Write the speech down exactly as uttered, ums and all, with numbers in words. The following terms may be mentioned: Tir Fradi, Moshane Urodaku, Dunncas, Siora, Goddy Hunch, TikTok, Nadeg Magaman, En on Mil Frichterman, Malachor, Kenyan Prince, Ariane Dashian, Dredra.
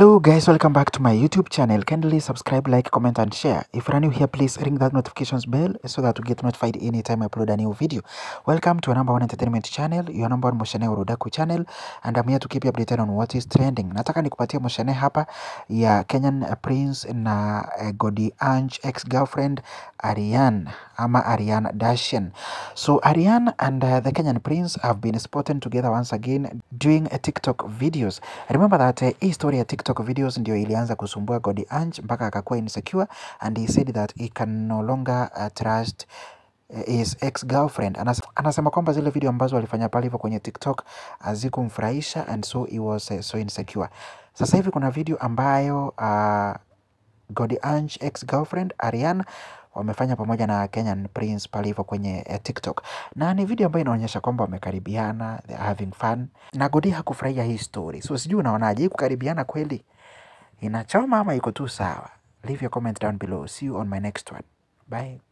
Hello guys, welcome back to my YouTube channel. Kindly subscribe, like, comment and share. If you're new here, please ring that notifications bell so that you get notified anytime I upload a new video. Welcome to a number one entertainment channel, your number one Moshane Urodaku channel, and I'm here to keep you updated on what is trending. Nataka nikupatia Moshane hapa ya Kenyan Prince na Goddy Hunch ex-girlfriend Ariane ama Ariane Dashian. So Ariane and uh, the Kenyan Prince have been spotted together once again doing uh, TikTok videos. Remember that uh, hii story ya TikTok videos ndio ilianza kusumbua Goddy Hunch mpaka akakuwa insecure, and he said that he can no longer uh, trust his ex-girlfriend. Anas, anasema kwamba zile video ambazo walifanya pale hivyo kwenye TikTok hazikumfurahisha, and so he was uh, so insecure. Sasa hivi kuna video ambayo uh, Goddy Hunch ex-girlfriend Ariane wamefanya pamoja na Kenyan Prince pale hivyo kwenye uh, TikTok. Na ni video ambayo inaonyesha kwamba wamekaribiana, they are having fun. Na Goddy hakufurahia hii story. So sijui unaonaje, kukaribiana kweli inachoma ama iko tu sawa? Leave your comment down below. See you on my next one. Bye.